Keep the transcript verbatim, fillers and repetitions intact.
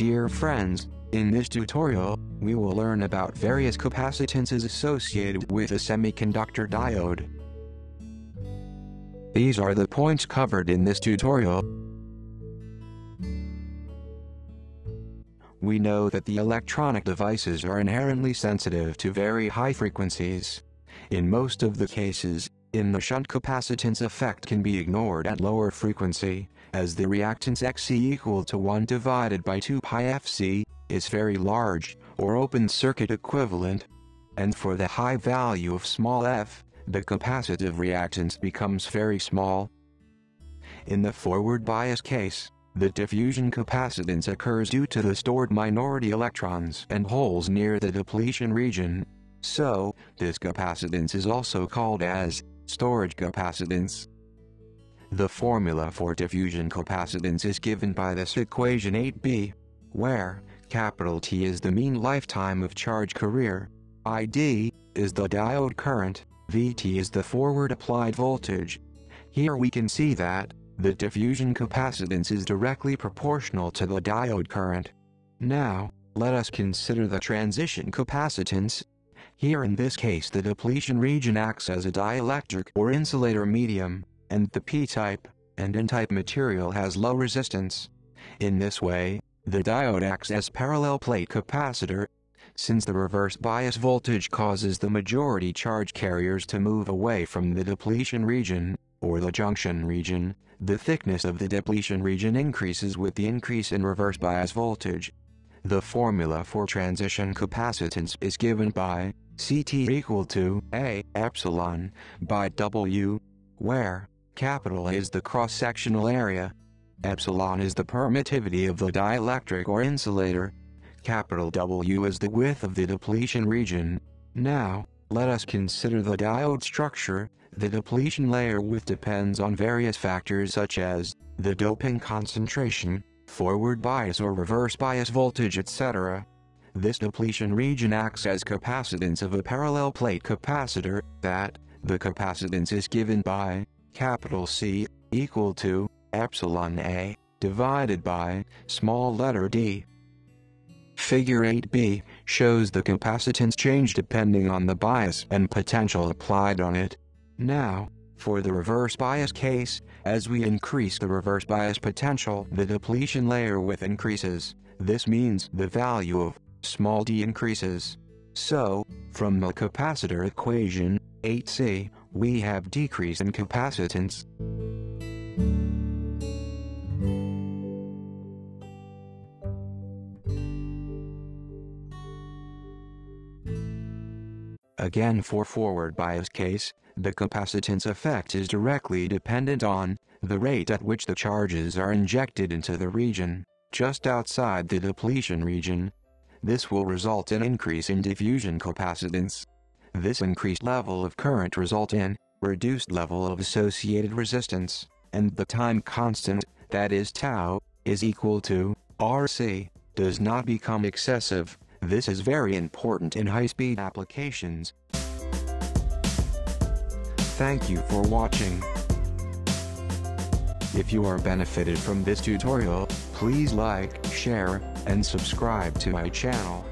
Dear friends, in this tutorial, we will learn about various capacitances associated with a semiconductor diode. These are the points covered in this tutorial. We know that the electronic devices are inherently sensitive to very high frequencies. In most of the cases, in the shunt capacitance effect can be ignored at lower frequency, as the reactance Xc equal to one divided by two pi F C is very large, or open circuit equivalent. And for the high value of small f, the capacitive reactance becomes very small. In the forward bias case, the diffusion capacitance occurs due to the stored minority electrons and holes near the depletion region. So, this capacitance is also called as storage capacitance. The formula for diffusion capacitance is given by this equation eight B, where capital T is the mean lifetime of charge career, I D is the diode current, V T is the forward applied voltage. Here we can see that the diffusion capacitance is directly proportional to the diode current. Now, let us consider the transition capacitance. Here in this case the depletion region acts as a dielectric or insulator medium, and the p-type and n-type material has low resistance. In this way, the diode acts as parallel plate capacitor. Since the reverse bias voltage causes the majority charge carriers to move away from the depletion region, or the junction region, the thickness of the depletion region increases with the increase in reverse bias voltage. The formula for transition capacitance is given by C T equal to A epsilon by W, where capital A is the cross-sectional area, epsilon is the permittivity of the dielectric or insulator, capital W is the width of the depletion region. Now, let us consider the diode structure. The depletion layer width depends on various factors such as the doping concentration, forward bias or reverse bias voltage, et cetera. This depletion region acts as capacitance of a parallel plate capacitor, that the capacitance is given by capital C equal to epsilon A divided by small letter d. Figure eight B shows the capacitance change depending on the bias and potential applied on it. Now, for the reverse bias case, as we increase the reverse bias potential, the depletion layer width increases. This means the value of small d increases. So, from the capacitor equation, eight C, we have decrease in capacitance. Again, for forward bias case, the capacitance effect is directly dependent on the rate at which the charges are injected into the region just outside the depletion region. This will result in increase in diffusion capacitance. This increased level of current results in reduced level of associated resistance, and the time constant, that is tau, is equal to R C, does not become excessive. This is very important in high-speed applications. Thank you for watching. If you are benefited from this tutorial, please like, share, and subscribe to my channel.